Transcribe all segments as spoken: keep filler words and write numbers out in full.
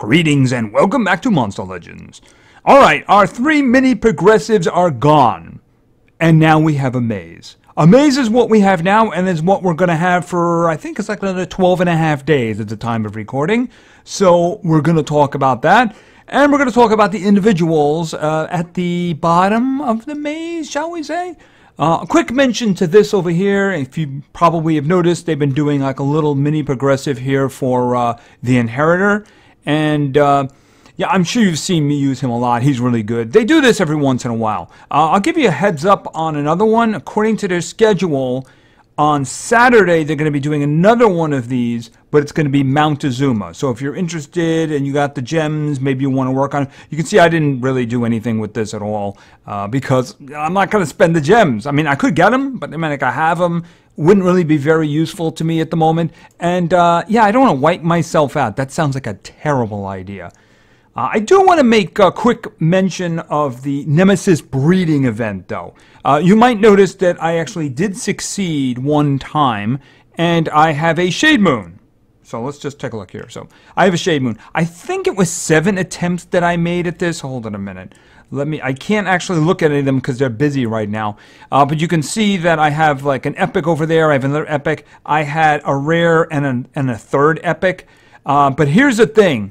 Greetings and welcome back to Monster Legends. Alright, our three mini progressives are gone. And now we have a maze. A maze is what we have now and is what we're going to have for, I think it's like another twelve and a half days at the time of recording. So we're going to talk about that. And we're going to talk about the individuals uh, at the bottom of the maze, shall we say? Uh, a quick mention to this over here, if you probably have noticed, they've been doing like a little mini progressive here for uh, the Inheritor. And, uh, yeah, I'm sure you've seen me use him a lot. He's really good. They do this every once in a while. Uh, I'll give you a heads up on another one. According to their schedule, on Saturday, they're going to be doing another one of these, but it's going to be Montezuma. So if you're interested and you got the gems, maybe you want to work on it. You can see I didn't really do anything with this at all uh, because I'm not going to spend the gems. I mean, I could get them, but I mean, like I have them. Wouldn't really be very useful to me at the moment. And, uh, yeah, I don't want to wipe myself out. That sounds like a terrible idea. Uh, I do want to make a quick mention of the Nemesis breeding event, though. Uh, you might notice that I actually did succeed one time, and I have a Shade Moon. So let's just take a look here. So I have a Shade Moon. I think it was seven attempts that I made at this. Hold on a minute. Let me, I can't actually look at any of them because they're busy right now. Uh, but you can see that I have like an epic over there. I have another epic. I had a rare and a, and a third epic. Uh, but here's the thing.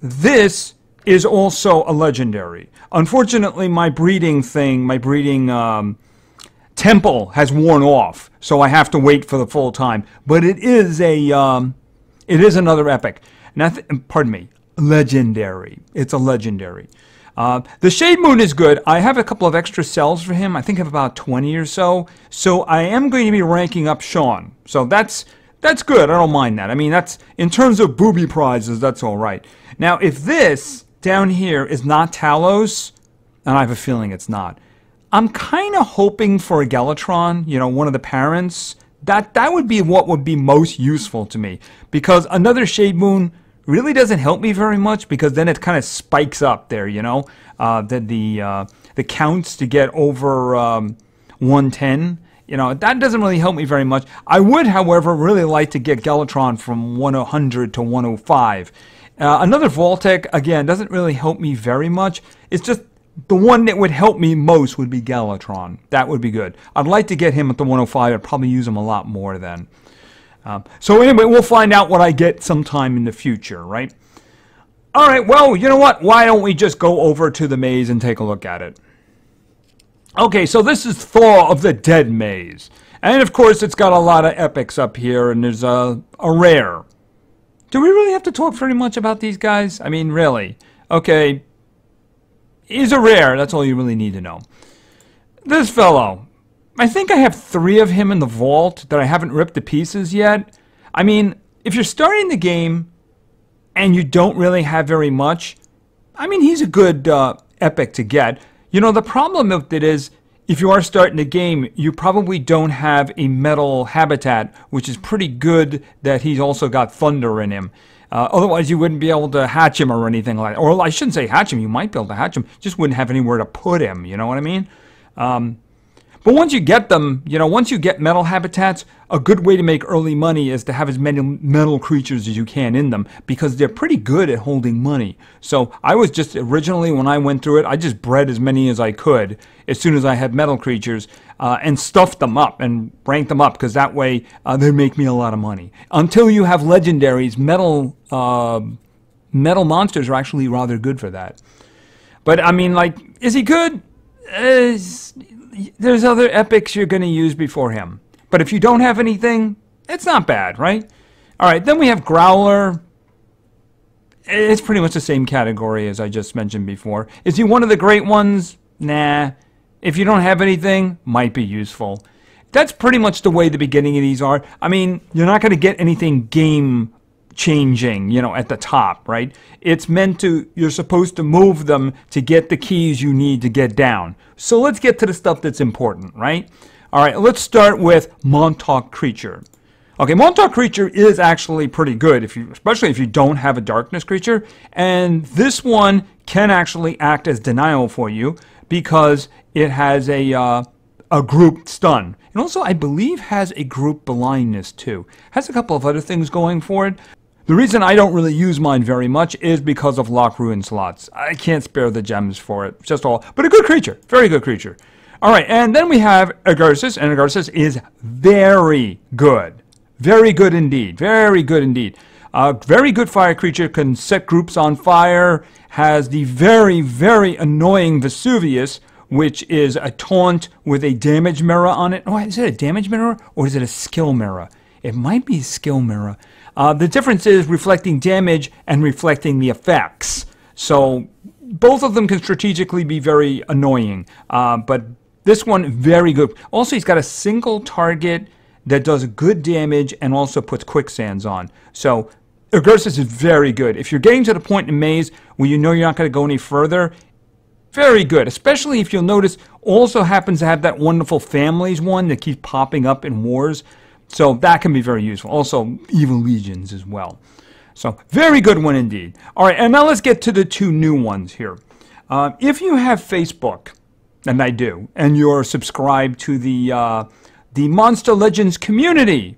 This is also a legendary. Unfortunately, my breeding thing, my breeding um, temple has worn off. So I have to wait for the full time. But it is a, um, it is another epic. Now, pardon me, legendary. It's a legendary. Uh, the Shade Moon is good. I have a couple of extra cells for him. I think I have about twenty or so. So I am going to be ranking up Sean. So that's that's good. I don't mind that. I mean, that's in terms of booby prizes, that's all right. Now, if this down here is not Talos, and I have a feeling it's not, I'm kind of hoping for a Galatron, you know, one of the parents. That, that would be what would be most useful to me. Because another Shade Moon really doesn't help me very much because then it kind of spikes up there, you know, uh, the the, uh, the counts to get over um, one ten, you know, that doesn't really help me very much. I would, however, really like to get Galatron from one hundred to one oh five. Uh, another Voltech, again, doesn't really help me very much. It's just the one that would help me most would be Galatron. That would be good. I'd like to get him at the one oh five. I'd probably use him a lot more then. Uh, so anyway, we'll find out what I get sometime in the future, right? All right, well, you know what? Why don't we just go over to the maze and take a look at it? Okay, so this is Thaw of the Dead Maze. And, of course, it's got a lot of epics up here, and there's a, a rare. Do we really have to talk very much about these guys? I mean, really. Okay, he's a rare. That's all you really need to know. This fellow. I think I have three of him in the vault that I haven't ripped to pieces yet. I mean, if you're starting the game and you don't really have very much, I mean, he's a good uh, epic to get. You know, the problem with it is, if you are starting the game, you probably don't have a metal habitat, which is pretty good that he's also got thunder in him. Uh, otherwise, you wouldn't be able to hatch him or anything like that. Or I shouldn't say hatch him. You might be able to hatch him. Just wouldn't have anywhere to put him. You know what I mean? Um... But once you get them, you know, once you get metal habitats, a good way to make early money is to have as many metal creatures as you can in them because they're pretty good at holding money. So I was just originally, when I went through it, I just bred as many as I could as soon as I had metal creatures uh, and stuffed them up and ranked them up because that way uh, they make me a lot of money. Until you have legendaries, metal, uh, metal monsters are actually rather good for that. But I mean, like, is he good? Uh, There's other epics you're going to use before him. But if you don't have anything, it's not bad, right? All right, then we have Growler. It's pretty much the same category as I just mentioned before. Is he one of the great ones? Nah. If you don't have anything, might be useful. That's pretty much the way the beginning of these are. I mean, you're not going to get anything game changing, you know, at the top, right? It's meant to, you're supposed to move them to get the keys you need to get down. So let's get to the stuff that's important, right? All right, let's start with Montauk Creature. Okay, Montauk Creature is actually pretty good, if you, especially if you don't have a Darkness Creature. And this one can actually act as denial for you because it has a, uh, a group stun. And also, I believe, has a group blindness, too. Has a couple of other things going for it. The reason I don't really use mine very much is because of lock ruin slots. I can't spare the gems for it, just all. But a good creature, very good creature. All right, and then we have Agarsis, and Agarsis is very good. Very good indeed, very good indeed. A very good fire creature, can set groups on fire, has the very, very annoying Vesuvius, which is a taunt with a damage mirror on it. Oh, is it a damage mirror or is it a skill mirror? It might be a skill mirror. Uh, the difference is reflecting damage and reflecting the effects. So both of them can strategically be very annoying. Uh, but this one, very good. Also, he's got a single target that does good damage and also puts quicksands on. So Agarsis is very good. If you're getting to the point in Maze where you know you're not going to go any further, very good. Especially if you'll notice, also happens to have that wonderful families one that keeps popping up in wars. So that can be very useful. Also, Evil Legions as well. So, very good one indeed. All right, and now let's get to the two new ones here. Uh, if you have Facebook, and I do, and you're subscribed to the, uh, the Monster Legends community,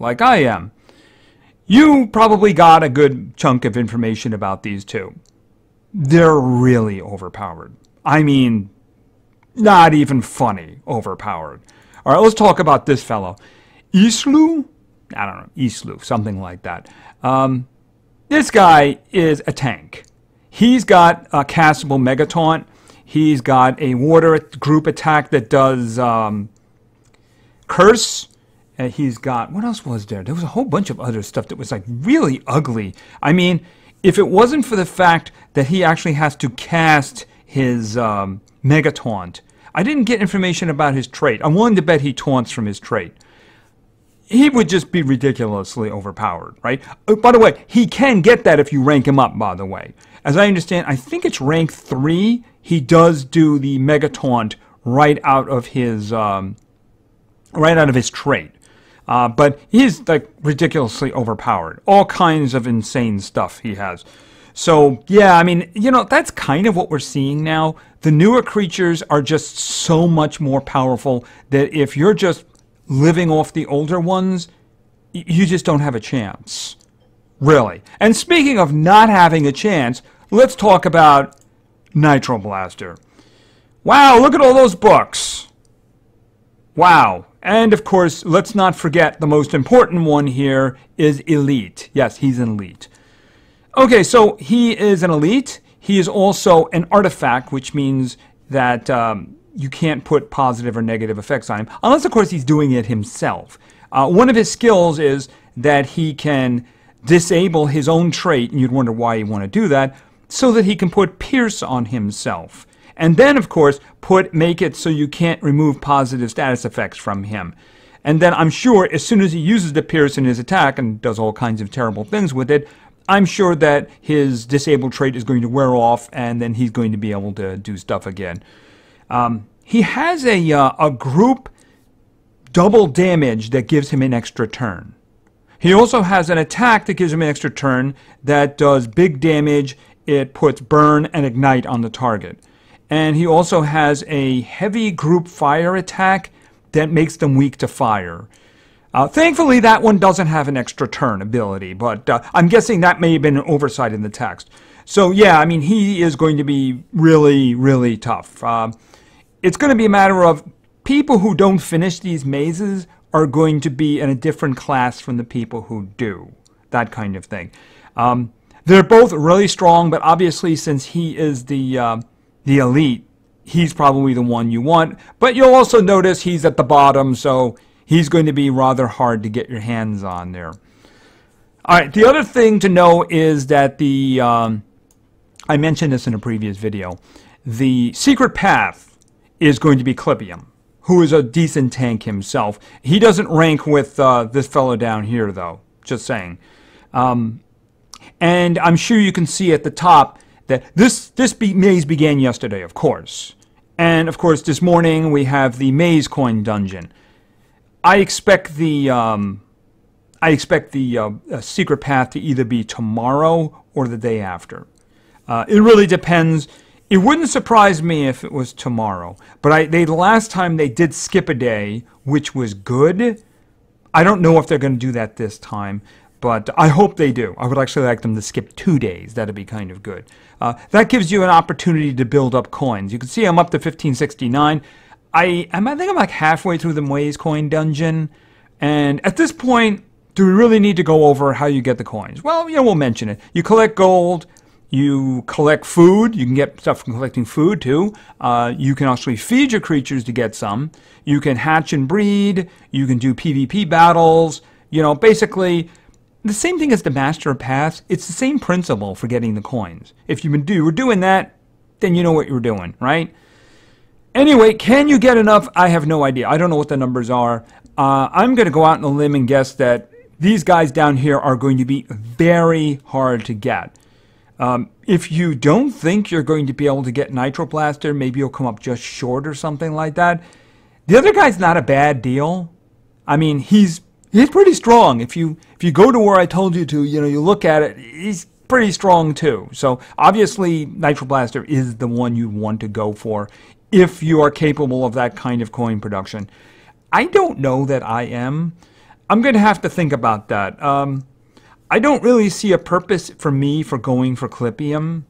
like I am, you probably got a good chunk of information about these two. They're really overpowered. I mean, not even funny overpowered. All right, let's talk about this fellow. Islu? I don't know, Islu, something like that. Um, this guy is a tank. He's got a castable Mega Taunt. He's got a water group attack that does um, Curse. And he's got, what else was there? There was a whole bunch of other stuff that was like really ugly. I mean, if it wasn't for the fact that he actually has to cast his um, Mega Taunt, I didn't get information about his trait. I'm willing to bet he taunts from his trait. He would just be ridiculously overpowered, right? Oh, by the way, he can get that if you rank him up, by the way. As I understand, I think it's rank three. He does do the Mega Taunt right out of his, um, right out of his trait. Uh, but he's like ridiculously overpowered. All kinds of insane stuff he has. So, yeah, I mean, you know, that's kind of what we're seeing now. The newer creatures are just so much more powerful that if you're just living off the older ones, you just don't have a chance, really. And speaking of not having a chance, let's talk about Nitro Blaster. Wow, look at all those books. Wow. And of course, let's not forget the most important one here is Elite. Yes, he's an Elite. Okay, so he is an Elite. He is also an artifact, which means that um, you can't put positive or negative effects on him, unless, of course, he's doing it himself. Uh, one of his skills is that he can disable his own trait, and you'd wonder why you want to do that, so that he can put Pierce on himself. And then, of course, put make it so you can't remove positive status effects from him. And then I'm sure as soon as he uses the Pierce in his attack and does all kinds of terrible things with it, I'm sure that his disabled trait is going to wear off, and then he's going to be able to do stuff again. Um, he has a, uh, a group double damage that gives him an extra turn. He also has an attack that gives him an extra turn that does big damage. It puts burn and ignite on the target. And he also has a heavy group fire attack that makes them weak to fire. Uh, thankfully, that one doesn't have an extra turn ability, but uh, I'm guessing that may have been an oversight in the text. So, yeah, I mean, he is going to be really, really tough. Uh, It's going to be a matter of people who don't finish these mazes are going to be in a different class from the people who do, that kind of thing. Um, they're both really strong, but obviously since he is the, uh, the elite, he's probably the one you want. But you'll also notice he's at the bottom, so he's going to be rather hard to get your hands on there. All right, the other thing to know is that the, um, I mentioned this in a previous video, the secret path is going to be Clipium, who is a decent tank himself. He doesn't rank with uh, this fellow down here, though, just saying. Um, and I'm sure you can see at the top that this, this be maze began yesterday, of course. And, of course, this morning we have the Maze Coin Dungeon. I expect the, um, I expect the uh, uh, Secret Path to either be tomorrow or the day after. Uh, it really depends. It wouldn't surprise me if it was tomorrow, but I, they, the last time they did skip a day, which was good. I don't know if they're going to do that this time, But I hope they do. I would actually like them to skip two days. That'd be kind of good. Uh, that gives you an opportunity to build up coins. You can see I'm up to fifteen sixty-nine. I, I think I'm like halfway through the Mway's coin dungeon. And at this point, do we really need to go over how you get the coins? Well, yeah, we'll mention it. You collect gold. You collect food. You can get stuff from collecting food, too. Uh, you can actually feed your creatures to get some. You can hatch and breed. You can do PvP battles. You know, basically, the same thing as the Master of Paths. It's the same principle for getting the coins. If you were doing that, then you know what you're doing, right? Anyway, can you get enough? I have no idea. I don't know what the numbers are. Uh, I'm going to go out on a limb and guess that these guys down here are going to be very hard to get. Um, if you don't think you're going to be able to get Nitro Blaster, maybe you'll come up just short or something like that. The other guy's not a bad deal. I mean, he's he's pretty strong. If you if you go to where I told you to, you know, you look at it, he's pretty strong too. So obviously, Nitro Blaster is the one you want to go for if you are capable of that kind of coin production. I don't know that I am. I'm going to have to think about that. Um, I don't really see a purpose for me for going for Clipium.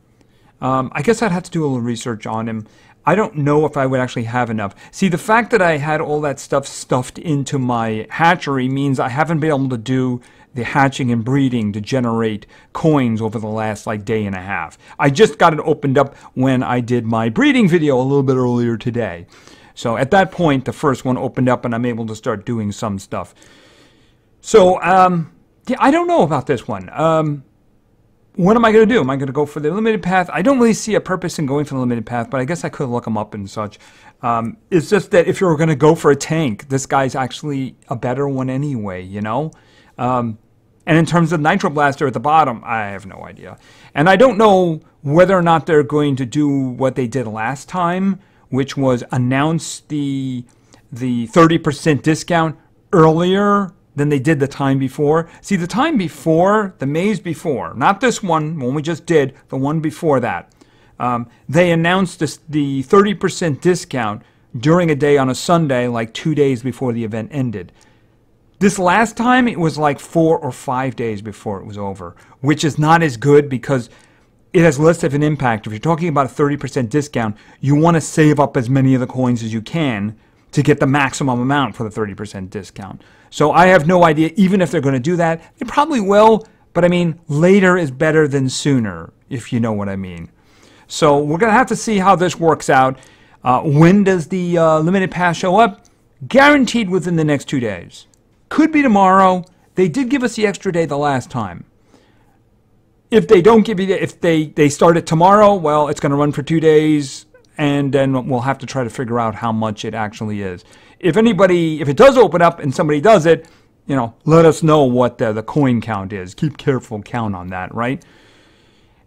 Um, I guess I'd have to do a little research on him. I don't know if I would actually have enough. See, the fact that I had all that stuff stuffed into my hatchery means I haven't been able to do the hatching and breeding to generate coins over the last like day and a half. I just got it opened up when I did my breeding video a little bit earlier today. So at that point, the first one opened up and I'm able to start doing some stuff. So, um... yeah, I don't know about this one. Um, what am I going to do? Am I going to go for the limited path? I don't really see a purpose in going for the limited path, but I guess I could look them up and such. Um, it's just that if you're going to go for a tank, this guy's actually a better one anyway, you know? Um, and in terms of Nitro Blaster at the bottom, I have no idea. And I don't know whether or not they're going to do what they did last time, which was announce the the thirty percent discount earlier than they did the time before. See, the time before, the maze before, not this one, one we just did, the one before that, um, they announced this, the thirty percent discount during a day on a Sunday, like two days before the event ended. This last time, it was like four or five days before it was over, which is not as good because it has less of an impact. If you're talking about a thirty percent discount, you want to save up as many of the coins as you can to get the maximum amount for the thirty percent discount. So I have no idea, even if they're going to do that. They probably will, but I mean, later is better than sooner, if you know what I mean. So we're going to have to see how this works out. Uh, when does the uh, limited pass show up? Guaranteed within the next two days. Could be tomorrow. They did give us the extra day the last time. If they don't give you, the, if they, they start it tomorrow, well, it's going to run for two days. And then we'll have to try to figure out how much it actually is. If anybody, if it does open up and somebody does it, you know, let us know what the, the coin count is. Keep careful count on that, right?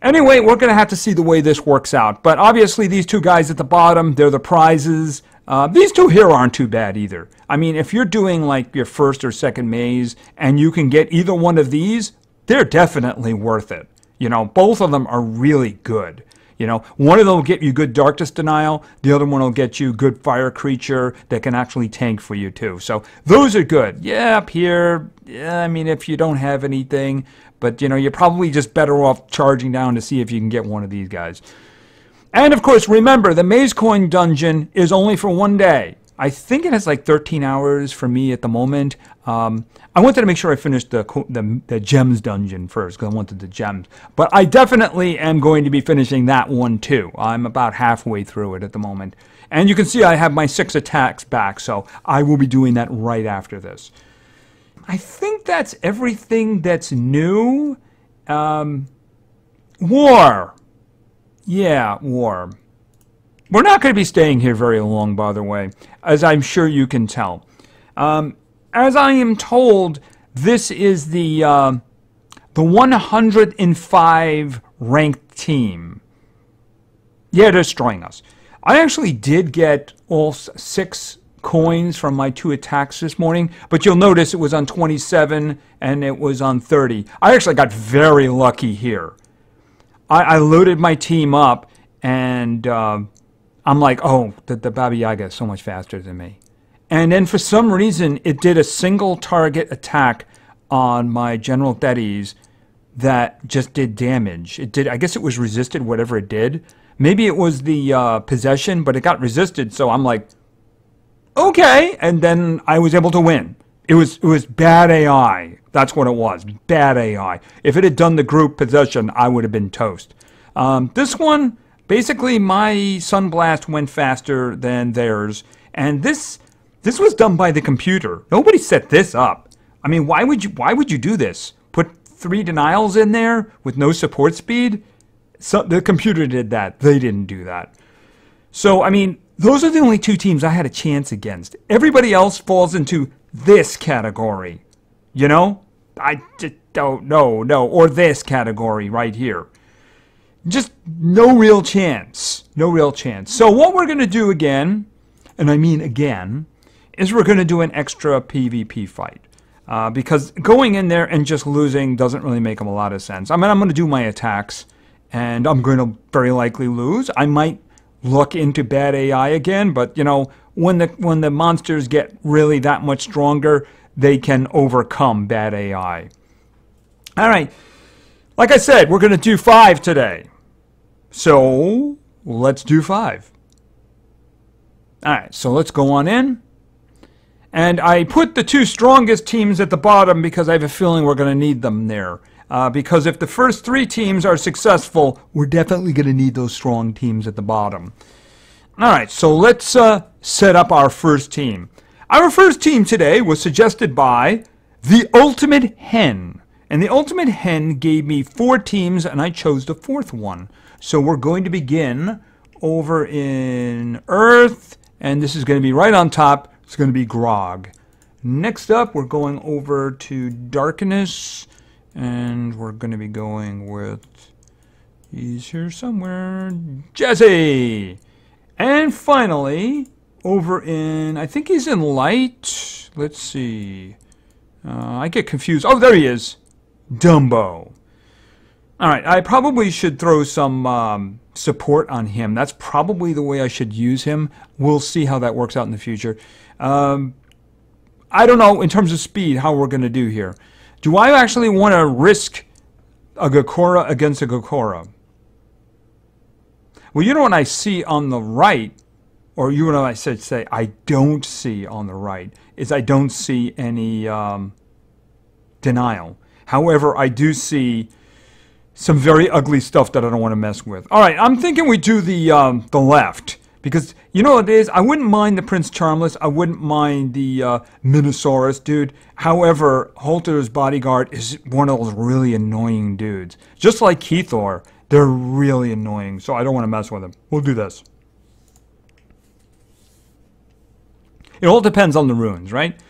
Anyway, we're going to have to see the way this works out. But obviously these two guys at the bottom, they're the prizes. Uh, these two here aren't too bad either. I mean, if you're doing like your first or second maze and you can get either one of these, they're definitely worth it. You know, both of them are really good. You know, one of them will get you good Darkness Denial. The other one will get you good Fire Creature that can actually tank for you, too. So those are good. Yeah, up here, yeah, I mean, if you don't have anything. But, you know, you're probably just better off charging down to see if you can get one of these guys. And, of course, remember, the Maze Coin Dungeon is only for one day. I think it has like thirteen hours for me at the moment. Um, I wanted to make sure I finished the, the, the Gems Dungeon first because I wanted the gems. But I definitely am going to be finishing that one too. I'm about halfway through it at the moment. And you can see I have my six attacks back, so I will be doing that right after this. I think that's everything that's new. Um, war. Yeah, war. We're not going to be staying here very long, by the way, as I'm sure you can tell. Um, as I am told, this is the uh, the one hundred and five ranked team. Yeah, they're destroying us. I actually did get all six coins from my two attacks this morning, but you'll notice it was on twenty-seven and it was on thirty. I actually got very lucky here. I, I loaded my team up and Uh, I'm like, oh, the, the Baba Yaga is so much faster than me. And then for some reason, it did a single target attack on my General Teddy's that just did damage. It did, I guess it was resisted, whatever it did. Maybe it was the uh, possession, but it got resisted, so I'm like, okay, and then I was able to win. It was it was bad A I. That's what it was, bad A I. If it had done the group possession, I would have been toast. Um, this one, basically my Sunblast went faster than theirs, and this this was done by the computer. Nobody set this up. I mean, why would you why would you do this? Put three denials in there with no support speed? So the computer did that. They didn't do that. So, I mean, those are the only two teams I had a chance against. Everybody else falls into this category, you know? I just don't know, no, or this category right here. Just no real chance, no real chance. So what we're going to do again, and I mean again, is we're going to do an extra PvP fight. Uh, because going in there and just losing doesn't really make them a lot of sense. I mean, I'm going to do my attacks, and I'm going to very likely lose. I might look into bad A I again, but you know, when the when the monsters get really that much stronger, they can overcome bad A I. All right, like I said, we're going to do five today, so let's do five. All right, so let's go on in, and I put the two strongest teams at the bottom because I have a feeling we're going to need them there. Uh, because if the first three teams are successful, we're definitely going to need those strong teams at the bottom. All right, so let's uh, set up our first team. Our first team today was suggested by the Ultimate Hen. And the Ultimate Hen gave me four teams, and I chose the fourth one. So we're going to begin over in Earth, and this is going to be right on top. It's going to be Grog. Next up, we're going over to Darkness. And we're going to be going with, he's here somewhere, Jesse. And finally, over in, I think he's in Light. Let's see. Uh, I get confused. Oh, there he is. Dumbo. All right, I probably should throw some um, support on him. That's probably the way I should use him. We'll see how that works out in the future. Um, I don't know, in terms of speed, how we're going to do here. Do I actually want to risk a Gokora against a Gokora? Well, you know what I see on the right, or you know what I should say I don't see on the right, is I don't see any um, denial. However, I do see some very ugly stuff that I don't want to mess with. All right, I'm thinking we do the, um, the left. Because, you know what it is, I wouldn't mind the Prince Charmless, I wouldn't mind the uh, Minosaurus dude. However, Holter's bodyguard is one of those really annoying dudes. Just like Keithor, they're really annoying, so I don't want to mess with them. We'll do this. It all depends on the runes, right?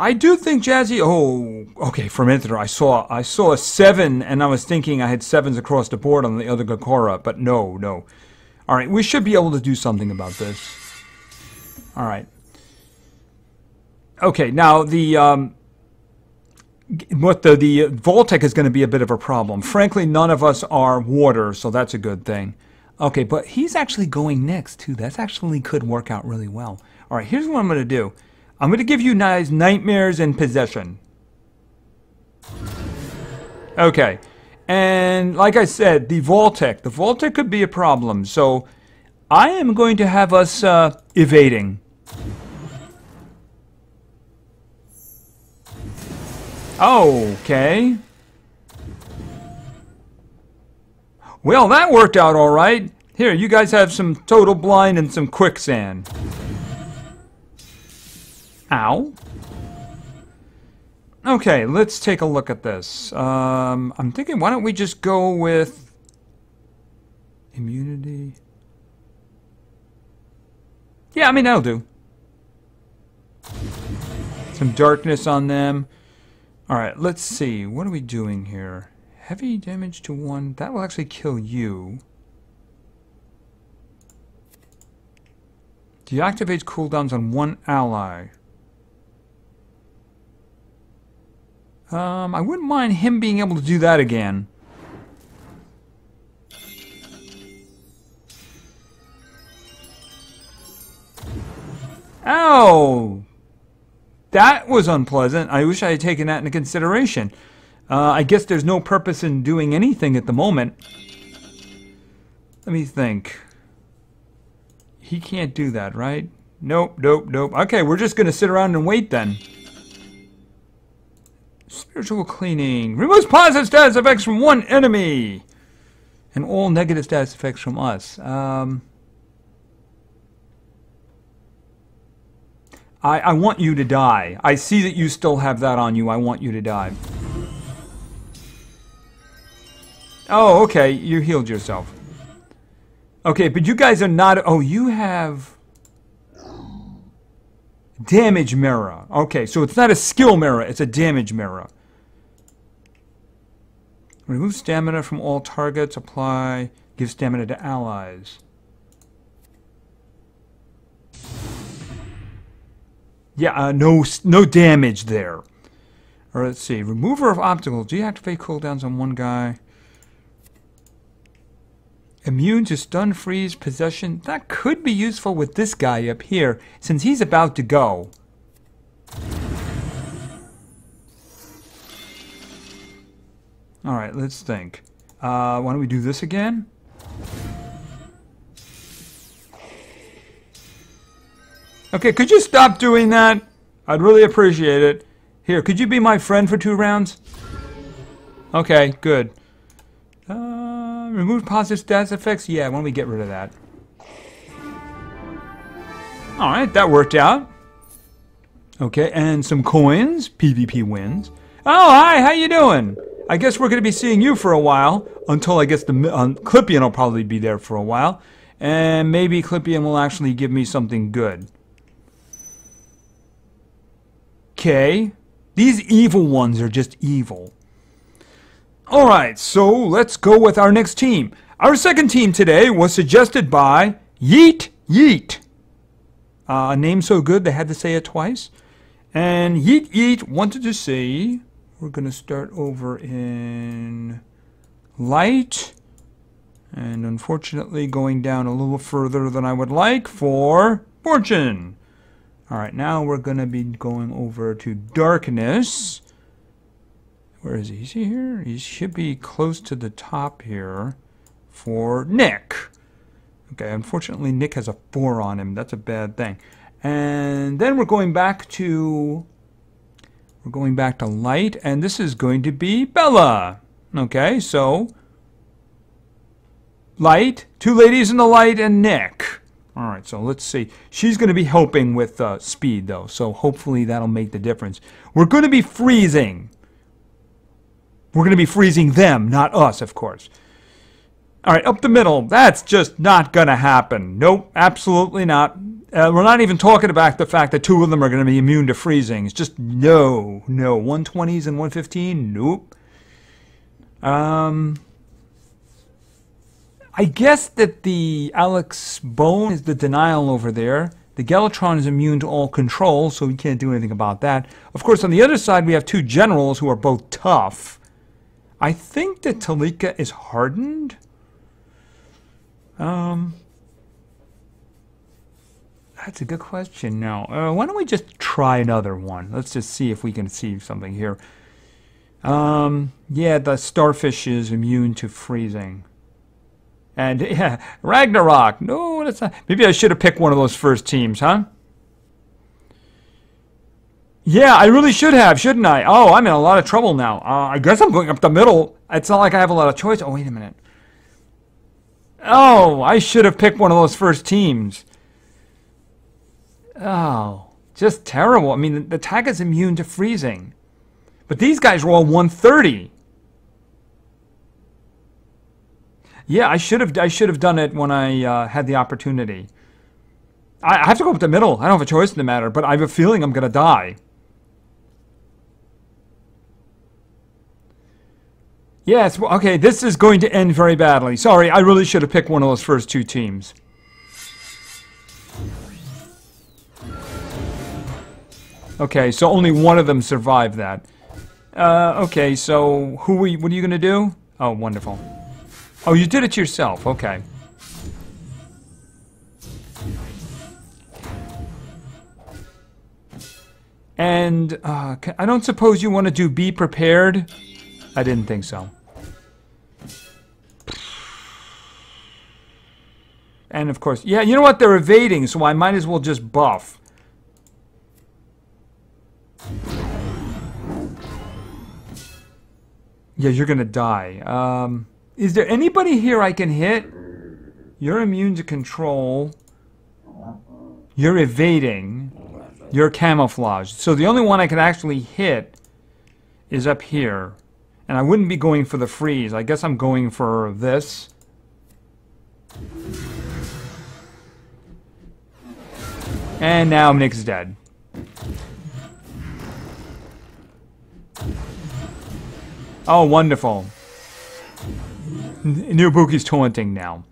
I do think Jazzy, oh, okay, for a minute there, I saw, I saw a seven, and I was thinking I had sevens across the board on the other Gokora, but no, no. All right, we should be able to do something about this. All right. Okay, now the, um, what the, the Voltech is going to be a bit of a problem. Frankly, none of us are water, so that's a good thing. Okay, but he's actually going next, too. That actually could work out really well. All right, here's what I'm going to do. I'm going to give you guys Nightmares and Possession. Okay. And like I said, the Voltech. The Voltech could be a problem. So I am going to have us uh, evading. Okay. Well, that worked out all right. Here, you guys have some Total Blind and some Quicksand. Ow. Okay, let's take a look at this. Um, I'm thinking, why don't we just go with immunity? Yeah, I mean, that'll do. Some darkness on them. All right, let's see. What are we doing here? Heavy damage to one. That will actually kill you. Deactivates cooldowns on one ally. Um, I wouldn't mind him being able to do that again. Ow! That was unpleasant. I wish I had taken that into consideration. Uh, I guess there's no purpose in doing anything at the moment. Let me think. He can't do that, right? Nope, nope, nope. Okay, we're just going to sit around and wait then. Spiritual cleaning. Removes positive status effects from one enemy. And all negative status effects from us. Um... I, I want you to die. I see that you still have that on you. I want you to die. Oh, okay. You healed yourself. Okay, but you guys are not... Oh, you have... Damage mirror. Okay, so it's not a skill mirror. It's a damage mirror. Remove stamina from all targets. Apply. Give stamina to allies. Yeah, uh, no, no damage there. All right, let's see. Remover of obstacles. Deactivate cooldowns on one guy. Immune to stun, freeze, possession. That could be useful with this guy up here, since he's about to go. All right, let's think. Uh, why don't we do this again? Okay, could you stop doing that? I'd really appreciate it. Here, could you be my friend for two rounds? Okay, good. Uh, remove positive status effects? Yeah, why don't we get rid of that? Alright, that worked out. Okay, and some coins. PvP wins. Oh, hi, how you doing? I guess we're going to be seeing you for a while. Until I guess the um, Clipion will probably be there for a while. And maybe Clipion will actually give me something good. Okay, these evil ones are just evil. Alright, so let's go with our next team. Our second team today was suggested by Yeet Yeet. Uh, a name so good they had to say it twice. And Yeet Yeet wanted to see... We're going to start over in light. And unfortunately going down a little further than I would like for fortune. Alright, now we're going to be going over to darkness. Where is he? Is he here? He should be close to the top here for Nick. Okay, unfortunately Nick has a four on him. That's a bad thing. And then we're going back to... We're going back to light, and this is going to be Bella. Okay, so... Light, two ladies in the light, and Nick. Alright, so let's see. She's going to be helping with uh, speed, though, so hopefully that'll make the difference. We're going to be freezing. We're going to be freezing them, not us, of course. Alright, up the middle. That's just not going to happen. Nope, absolutely not. Uh, we're not even talking about the fact that two of them are going to be immune to freezing. It's just no, no. one twenties and one fifteen? Nope. Um... I guess that the Alex Bone is the denial over there. The Galatron is immune to all control, so we can't do anything about that. Of course, on the other side, we have two generals who are both tough. I think that Talika is hardened. Um, that's a good question now. Uh, why don't we just try another one? Let's just see if we can see something here. Um, yeah, the starfish is immune to freezing. And yeah, Ragnarok. No, that's not. Maybe I should have picked one of those first teams, huh? Yeah, I really should have, shouldn't I? Oh, I'm in a lot of trouble now. Uh, I guess I'm going up the middle. It's not like I have a lot of choice. Oh, wait a minute. Oh, I should have picked one of those first teams. Oh, just terrible. I mean, the, the attack is immune to freezing. But these guys were all one thirty. Yeah, I should have. I should have done it when I uh, had the opportunity. I, I have to go up the middle. I don't have a choice in the matter, but I have a feeling I'm gonna die. Yes. Well, okay. This is going to end very badly. Sorry, I really should have picked one of those first two teams. Okay, so only one of them survived that. Uh, okay, so who? Are you, what are you gonna do? Oh, wonderful. Oh, you did it yourself. Okay. And uh, I don't suppose you want to do be prepared? I didn't think so. And of course, yeah, you know what? They're evading, so I might as well just buff. Yeah, you're gonna die. Um, is there anybody here I can hit? You're immune to control. You're evading. You're camouflaged. So the only one I can actually hit is up here. And I wouldn't be going for the freeze. I guess I'm going for this. And now Nick's dead. Oh, wonderful. Nobuki's taunting now.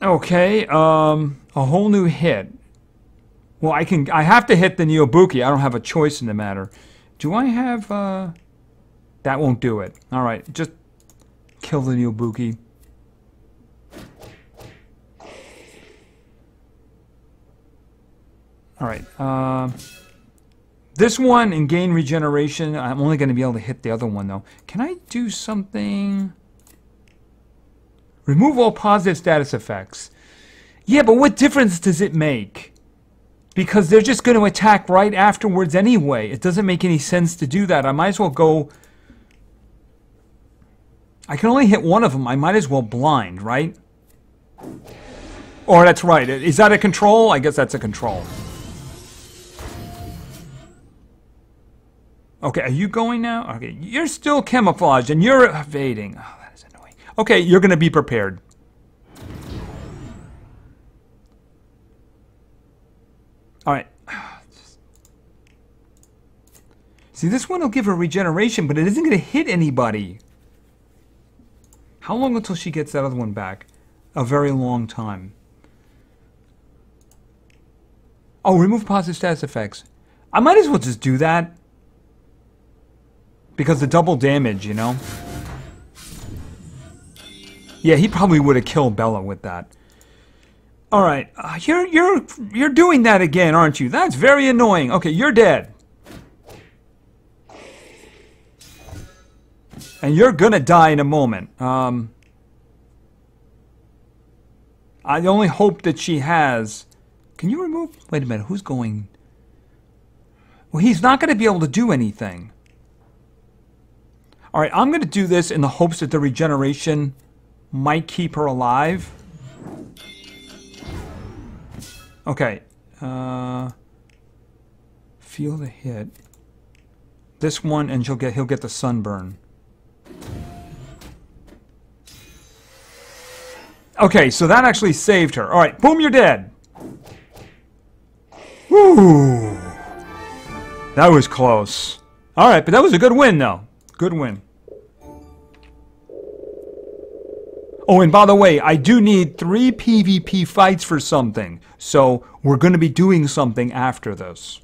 Okay, um, a whole new hit. Well, I can. I have to hit the Neobuki. I don't have a choice in the matter. Do I have? Uh, that won't do it. All right, just kill the Neobuki. All right. Uh, this one and gain regeneration. I'm only going to be able to hit the other one though. Can I do something? Remove all positive status effects. Yeah, but what difference does it make? Because they're just going to attack right afterwards anyway. It doesn't make any sense to do that. I might as well go... I can only hit one of them. I might as well blind, right? Or that's right. Is that a control? I guess that's a control. Okay, are you going now? Okay, you're still camouflaged and you're evading. Okay, you're going to be prepared. All right. See, this one will give her regeneration, but it isn't going to hit anybody. How long until she gets that other one back? A very long time. Oh, remove positive status effects. I might as well just do that. Because the double damage, you know? Yeah, he probably would have killed Bella with that. All right, uh, you're you're you're doing that again, aren't you? That's very annoying. Okay, you're dead, and you're gonna die in a moment. Um, I only hope that she has. Can you remove? Wait a minute. Who's going? Well, he's not gonna be able to do anything. All right, I'm gonna do this in the hopes that the regeneration might keep her alive. Okay. Uh, feel the hit. This one, and she'll get. He'll get the sunburn. Okay, so that actually saved her. All right, boom, you're dead. Woo! That was close. All right, but that was a good win, though. Good win. Oh, and by the way, I do need three PvP fights for something. So we're going to be doing something after this.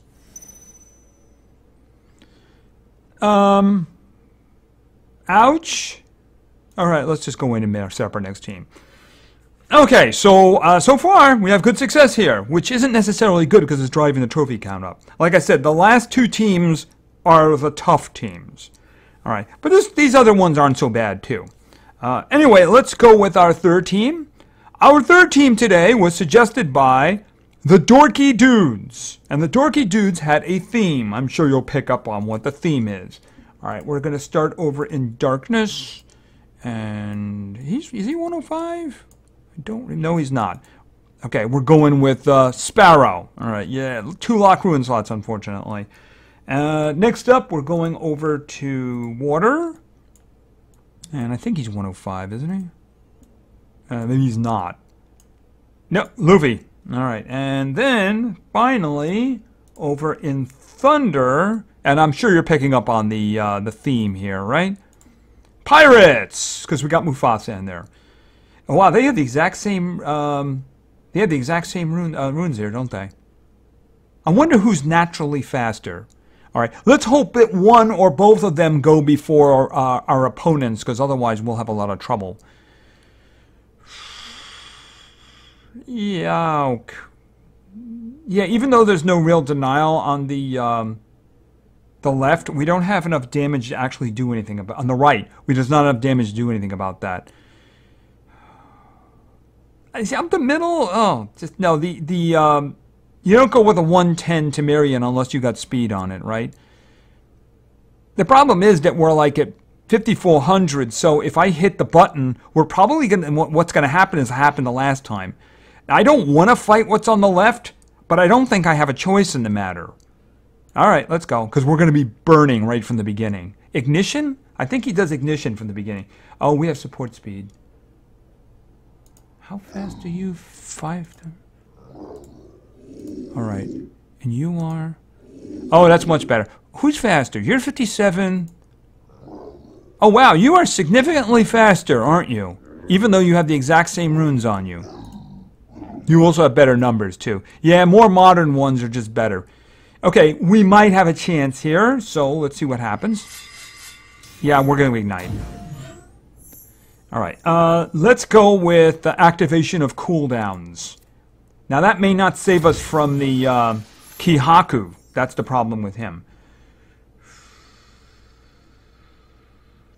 Um, ouch. All right, let's just go in and make our next team. Okay, so uh, so far we have good success here, which isn't necessarily good because it's driving the trophy count up. Like I said, the last two teams are the tough teams. All right, but this, these other ones aren't so bad too. Uh, anyway, let's go with our third team. Our third team today was suggested by the Dorky Dudes. And the Dorky Dudes had a theme. I'm sure you'll pick up on what the theme is. All right, we're going to start over in darkness. And he's, is he one oh five? I don't know. He's not. Okay, we're going with uh, Sparrow. All right, yeah, two lock ruin slots, unfortunately. Uh, next up, we're going over to water. And I think he's one oh five, isn't he? Uh, maybe he's not. No, Luffy. All right. And then, finally, over in Thunder, and I'm sure you're picking up on the uh, the theme here, right? Pirates! Because we got Mufasa in there. Oh, wow, they have the exact same, um, they have the exact same rune, uh, runes here, don't they? I wonder who's naturally faster. All right, let's hope that one or both of them go before our, uh, our opponents, because otherwise we'll have a lot of trouble. Yowk. yeah, even though there's no real denial on the um, the left, we don't have enough damage to actually do anything about. On the right, we there's not enough damage to do anything about that. Is up the middle? Oh, just no. The the um, you don't go with a one ten Temerian unless you got speed on it, right? The problem is that we're like at fifty-four hundred, so if I hit the button, we're probably going to, what's going to happen is what happened the last time. I don't want to fight what's on the left, but I don't think I have a choice in the matter. All right, let's go, because we're going to be burning right from the beginning. Ignition? I think he does ignition from the beginning. Oh, we have support speed. How fast are you? Five? All right. And you are? Oh, that's much better. Who's faster? You're fifty-seven. Oh, wow, you are significantly faster, aren't you? Even though you have the exact same runes on you. You also have better numbers, too. Yeah, more modern ones are just better. Okay, we might have a chance here, so let's see what happens. Yeah, we're going to ignite. All right, uh, let's go with the activation of cooldowns. Now, that may not save us from the uh, Kihaku. That's the problem with him.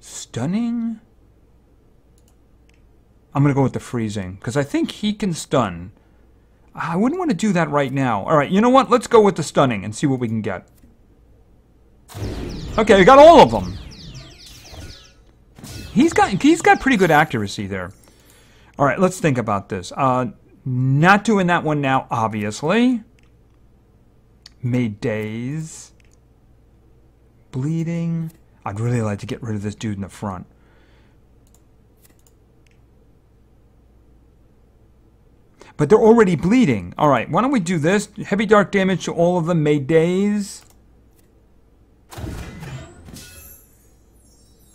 Stunning? I'm going to go with the freezing, because I think he can stun. I wouldn't want to do that right now. All right, you know what? Let's go with the stunning and see what we can get. Okay, we got all of them. He's got, he's got pretty good accuracy there. All right, let's think about this. Uh, not doing that one now, obviously. Maydays. Bleeding. I'd really like to get rid of this dude in the front. But they're already bleeding. All right, why don't we do this? Heavy dark damage to all of them. Maydays.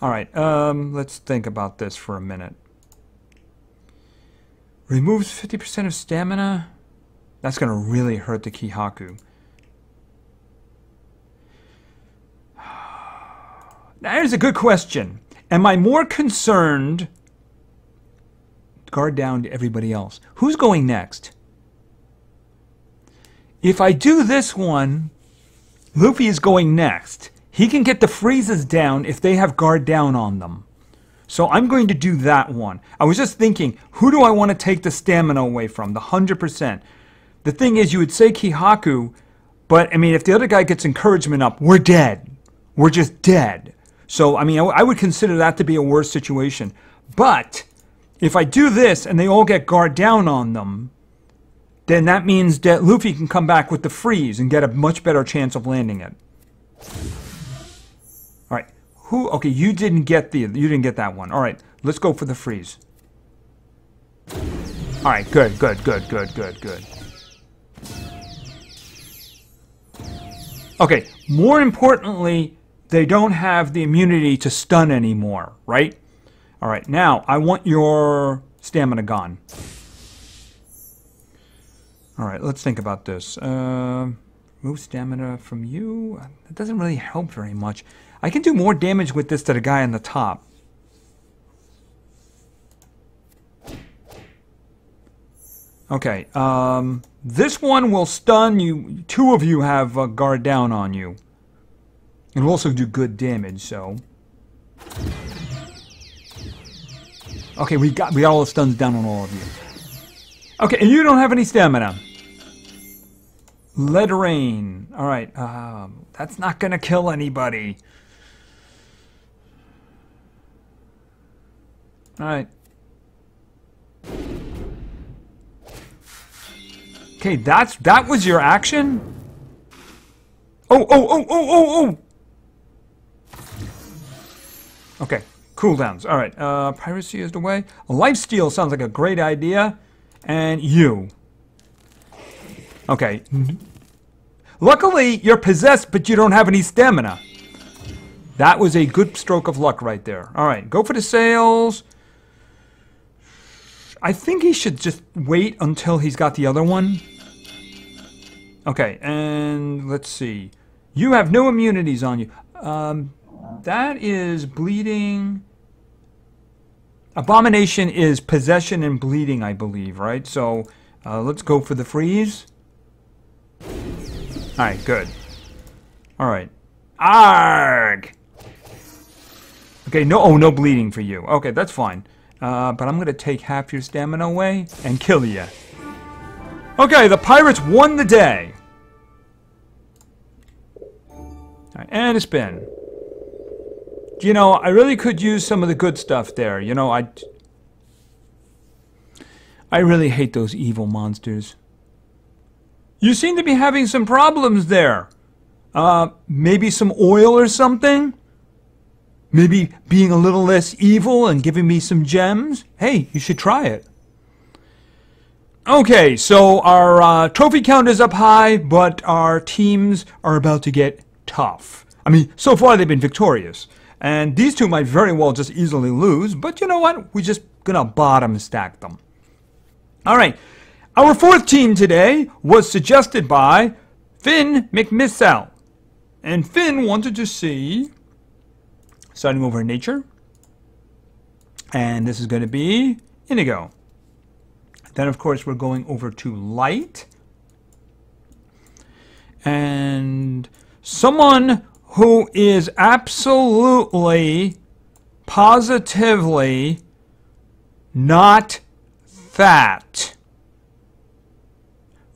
All right, um, let's think about this for a minute. Removes fifty percent of stamina. That's going to really hurt the Kihaku. That is a good question. Am I more concerned? Guard down to everybody else. Who's going next? If I do this one, Luffy is going next. He can get the freezes down if they have guard down on them. So I'm going to do that one. I was just thinking, who do I want to take the stamina away from? The one hundred percent. The thing is, you would say Kihaku, but I mean, if the other guy gets encouragement up, we're dead. We're just dead. So, I mean, I, w I would consider that to be a worse situation. But if I do this and they all get guard down on them, then that means that Luffy can come back with the freeze and get a much better chance of landing it. All right. Who? Okay, you didn't get the, you didn't get that one. All right, let's go for the freeze. All right, good, good, good, good, good, good. Okay, more importantly, they don't have the immunity to stun anymore, right? All right, now I want your stamina gone. All right, let's think about this. Uh, remove stamina from you. That doesn't really help very much. I can do more damage with this to the guy on the top. Okay, um, this one will stun you. Two of you have uh, guard down on you. It'll also do good damage, so. Okay, we got we got all the stuns down on all of you. Okay, and you don't have any stamina. Lead rain. All right, um, that's not gonna kill anybody. All right. Okay, that's that was your action. Oh oh oh oh oh oh. Okay, cooldowns. All right, uh, piracy is the way. A lifesteal sounds like a great idea. And you. Okay. Mm-hmm. Luckily, you're possessed, but you don't have any stamina. That was a good stroke of luck right there. All right, go for the sails. I think he should just wait until he's got the other one. Okay, and let's see. You have no immunities on you. Um... That is bleeding. Abomination is possession and bleeding, I believe, right? So uh, let's go for the freeze. Alright, good. Alright. Arrgh! Okay, no, oh, no bleeding for you. Okay, that's fine. Uh, but I'm gonna take half your stamina away and kill you. Okay, the pirates won the day! Alright, and a spin. You know, I really could use some of the good stuff there. You know, I... I really hate those evil monsters. You seem to be having some problems there. Uh, maybe some oil or something? Maybe being a little less evil and giving me some gems? Hey, you should try it. Okay, so our uh, trophy count is up high, but our teams are about to get tough. I mean, so far they've been victorious. And these two might very well just easily lose, but you know what? We're just gonna bottom stack them. Alright, our fourth team today was suggested by Finn McMissile. And Finn wanted to see, starting over in nature, and this is going to be Inigo. Then of course we're going over to light. And someone who is absolutely, positively not fat.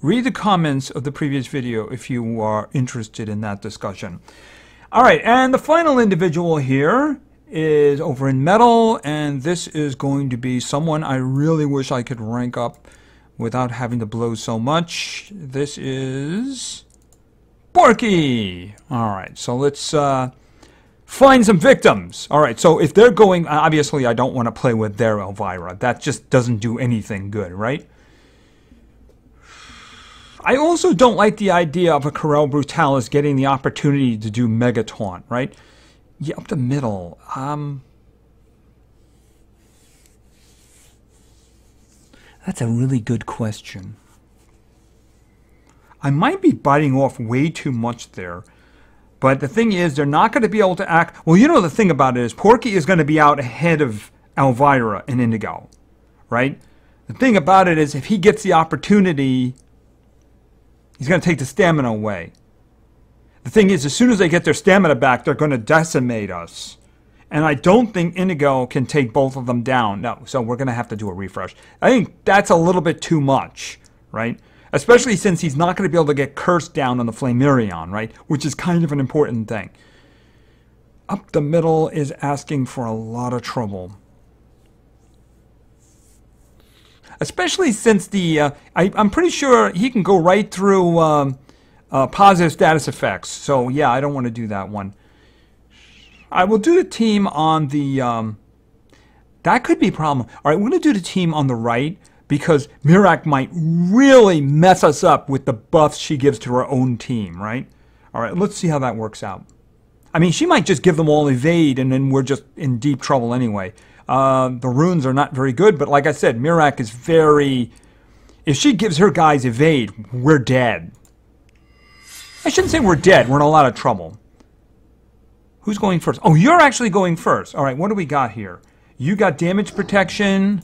Read the comments of the previous video if you are interested in that discussion. Alright, and the final individual here is over in metal, and this is going to be someone I really wish I could rank up without having to blow so much. This is... Porky! Alright, so let's uh, find some victims. Alright, so if they're going... Obviously, I don't want to play with their Elvira. That just doesn't do anything good, right? I also don't like the idea of a Coral Brutalis getting the opportunity to do Mega Taunt, right? Yeah, up the middle. Um, that's a really good question. I might be biting off way too much there, but the thing is, they're not going to be able to act... Well, you know the thing about it is, Porky is going to be out ahead of Elvira and Inigo, right? The thing about it is, if he gets the opportunity... He's going to take the stamina away. The thing is, as soon as they get their stamina back, they're going to decimate us. And I don't think Inigo can take both of them down. No, so we're going to have to do a refresh. I think that's a little bit too much, right? Especially since he's not going to be able to get cursed down on the Flamirion, right? Which is kind of an important thing. Up the middle is asking for a lot of trouble. Especially since the, uh, I, I'm pretty sure he can go right through um, uh, positive status effects. So yeah, I don't want to do that one. I will do the team on the, um, that could be a problem. All right, we're going to do the team on the right because Mirak might really mess us up with the buffs she gives to her own team, right? All right, let's see how that works out. I mean, she might just give them all evade and then we're just in deep trouble anyway. Uh, the runes are not very good, but like I said, Mirak is very... If she gives her guys evade, we're dead. I shouldn't say we're dead. We're in a lot of trouble. Who's going first? Oh, you're actually going first. All right, what do we got here? You got damage protection.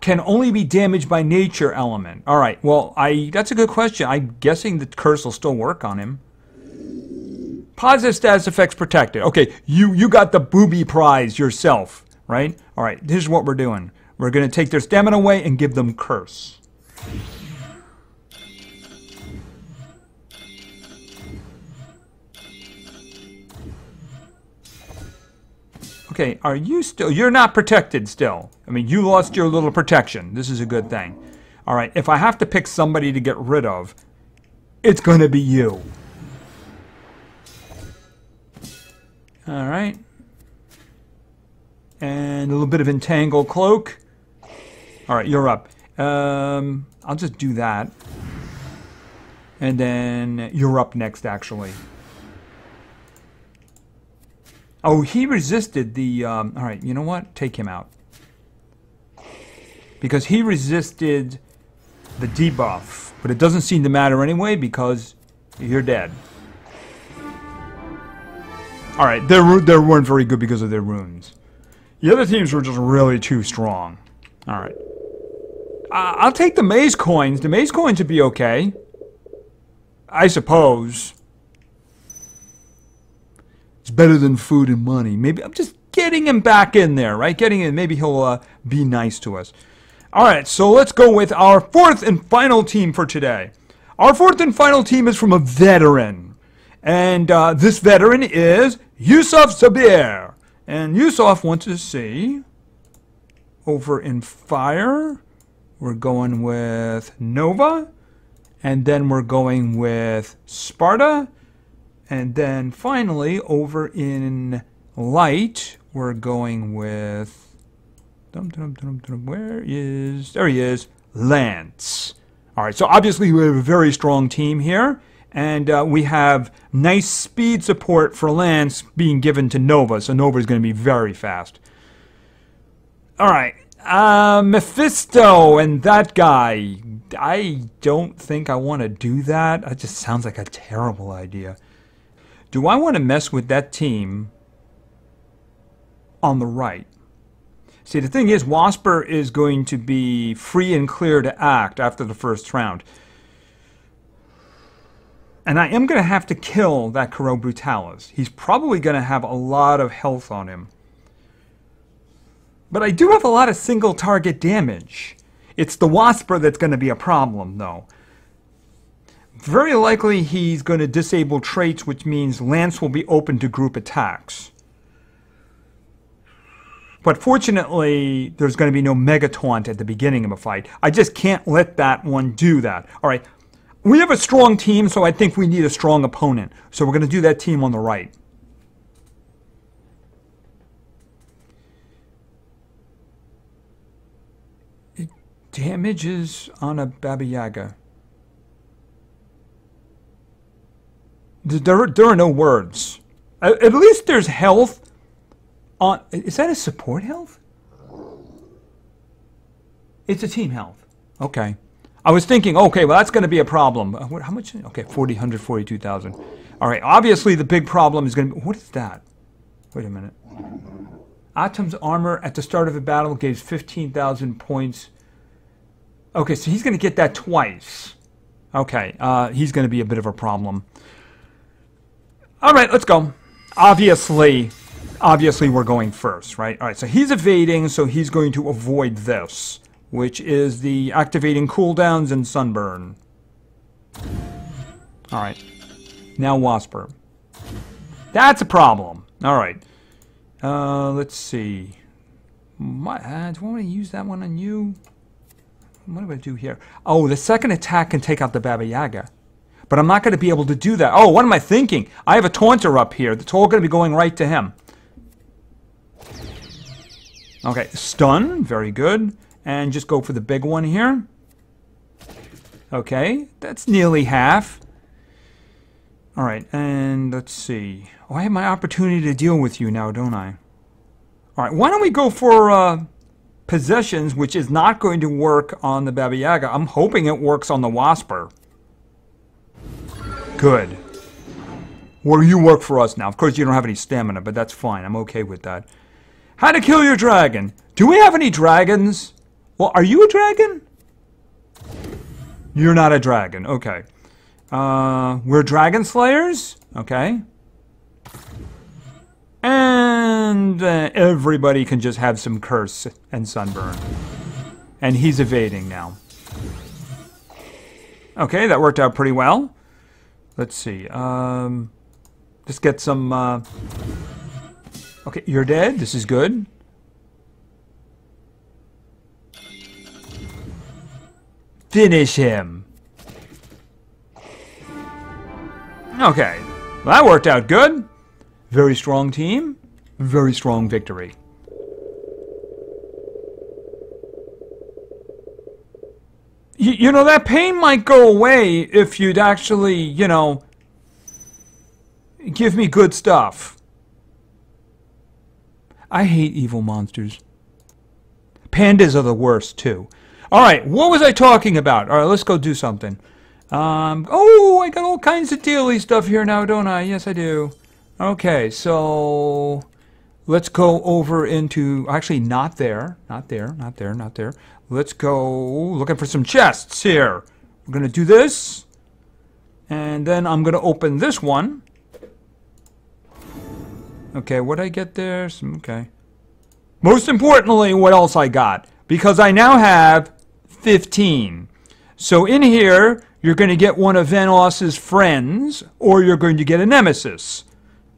Can only be damaged by nature element. All right, well, I that's a good question. I'm guessing the curse will still work on him. Positive status effects protected. Okay, you, you got the booby prize yourself, right? All right, this is what we're doing. We're going to take their stamina away and give them curse. Okay, are you still... You're not protected still. I mean, you lost your little protection. This is a good thing. All right, if I have to pick somebody to get rid of, it's going to be you. All right, and a little bit of entangle cloak. All right, you're up. Um, I'll just do that, and then you're up next, actually. Oh, he resisted the. Um, all right, you know what? Take him out because he resisted the debuff, but it doesn't seem to matter anyway because you're dead. All right, they weren't very good because of their runes. The other teams were just really too strong. All right. Uh, I'll take the maze coins. The maze coins would be okay. I suppose. It's better than food and money. Maybe I'm just getting him back in there, right? Getting in. Maybe he'll uh, be nice to us. All right, so let's go with our fourth and final team for today. Our fourth and final team is from a veteran. And uh, this veteran is Yusuf Sabir. And Yusuf wants to see over in fire. We're going with Nova. And then we're going with Sparta. And then finally, over in light, we're going with... Dum, dum, dum, dum, where is... There he is. Lance. All right, so obviously we have a very strong team here. And uh, we have nice speed support for Lance being given to Nova. So Nova is going to be very fast. All right. Uh, Mephisto and that guy. I don't think I want to do that. That just sounds like a terrible idea. Do I want to mess with that team on the right? See, the thing is, Wasper is going to be free and clear to act after the first round. And I am going to have to kill that Coral Brutalis. He's probably going to have a lot of health on him. But I do have a lot of single target damage. It's the Wasper that's going to be a problem, though. Very likely he's going to disable traits, which means Lance will be open to group attacks. But fortunately, there's going to be no Mega Taunt at the beginning of a fight. I just can't let that one do that. All right, we have a strong team, so I think we need a strong opponent. So we're going to do that team on the right. It damages on a Baba Yaga. There, there are no words. At least there's health. On, is that a support health? It's a team health. Okay. I was thinking, okay, well, that's going to be a problem. How much? Okay, forty, one hundred forty-two thousand. All right, obviously the big problem is going to be... What is that? Wait a minute. Atom's armor at the start of a battle gives fifteen thousand points. Okay, so he's going to get that twice. Okay, uh, he's going to be a bit of a problem. All right, let's go. Obviously... Obviously, we're going first, right? All right, so he's evading, so he's going to avoid this, which is the activating cooldowns and sunburn. All right. Now Wasper. That's a problem. All right. Uh, let's see. My, uh, do I want to use that one on you? What do I do here? Oh, the second attack can take out the Baba Yaga. But I'm not going to be able to do that. Oh, what am I thinking? I have a Taunter up here. It's all going to be going right to him. Okay, stun, very good. And just go for the big one here. Okay, that's nearly half. All right, and let's see. Oh, I have my opportunity to deal with you now, don't I? All right, why don't we go for uh, Possessions, which is not going to work on the Baba Yaga. I'm hoping it works on the Wasper. Good. Well, you work for us now. Of course, you don't have any stamina, but that's fine. I'm okay with that. How to kill your dragon. Do we have any dragons? Well, are you a dragon? You're not a dragon. Okay. Uh, we're dragon slayers. Okay. And uh, everybody can just have some curse and sunburn. And he's evading now. Okay, that worked out pretty well. Let's see. Um, let's get some... Uh, Okay, you're dead. This is good. Finish him. Okay. Well, that worked out good. Very strong team. Very strong victory. You, you know, that pain might go away if you'd actually, you know, give me good stuff. I hate evil monsters. Pandas are the worst, too. All right, what was I talking about? All right, let's go do something. Um, oh, I got all kinds of dealy stuff here now, don't I? Yes, I do. Okay, so let's go over into... Actually, not there. Not there, not there, not there. Let's go looking for some chests here. We're gonna do this, and then I'm gonna open this one. Okay, what'd I get there? Some, okay. Most importantly, what else I got? Because I now have fifteen. So in here, you're going to get one of Vanoss's friends, or you're going to get a Nemesis.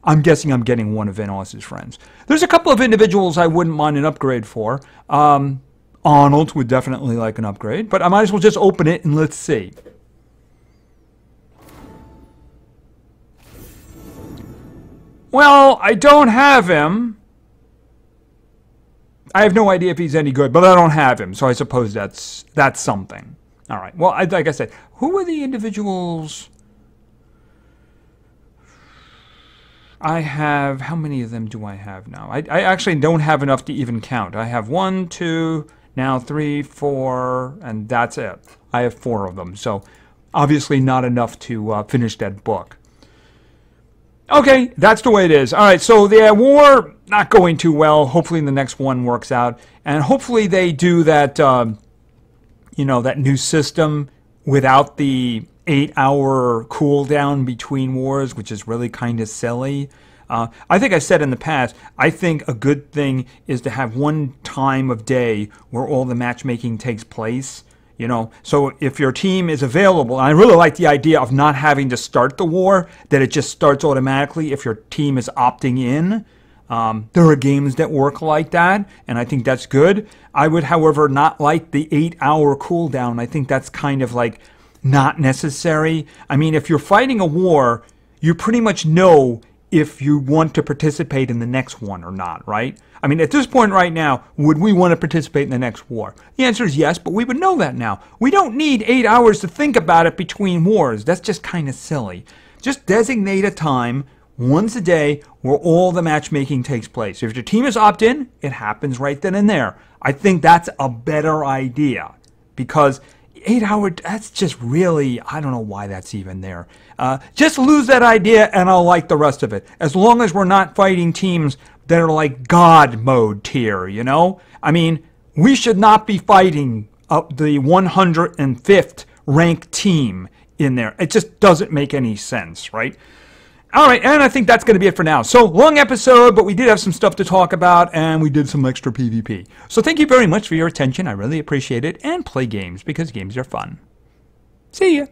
I'm guessing I'm getting one of Vanoss's friends. There's a couple of individuals I wouldn't mind an upgrade for. Um, Arnold would definitely like an upgrade, but I might as well just open it and let's see. Well, I don't have him. I have no idea if he's any good, but I don't have him, so I suppose that's that's something. All right. Well, I, like I said, who are the individuals? I have, how many of them do I have now? I, I actually don't have enough to even count. I have one, two, now three, four, and that's it. I have four of them, so obviously not enough to uh, finish that book. Okay, that's the way it is. All right, so the war, not going too well. Hopefully the next one works out. And hopefully they do that, uh, you know, that new system without the eight-hour cooldown between wars, which is really kind of silly. Uh, I think I said in the past, I think a good thing is to have one time of day where all the matchmaking takes place. You know, so if your team is available, and I really like the idea of not having to start the war, that it just starts automatically if your team is opting in. Um, there are games that work like that, and I think that's good. I would, however, not like the eight-hour cooldown. I think that's kind of like not necessary. I mean, if you're fighting a war, you pretty much know if you want to participate in the next one or not, right? I mean, at this point right now, would we want to participate in the next war? The answer is yes, but we would know that now. We don't need eight hours to think about it between wars. That's just kind of silly. Just designate a time once a day where all the matchmaking takes place. If your team is opt-in, it happens right then and there. I think that's a better idea because eight hour, that's just really, I don't know why that's even there. Uh, just lose that idea and I'll like the rest of it. As long as we're not fighting teams that are like God mode tier, you know? I mean, we should not be fighting up the one hundred fifth ranked team in there. It just doesn't make any sense, right? All right, and I think that's going to be it for now. So, long episode, but we did have some stuff to talk about, and we did some extra PvP. So thank you very much for your attention. I really appreciate it. And play games, because games are fun. See ya.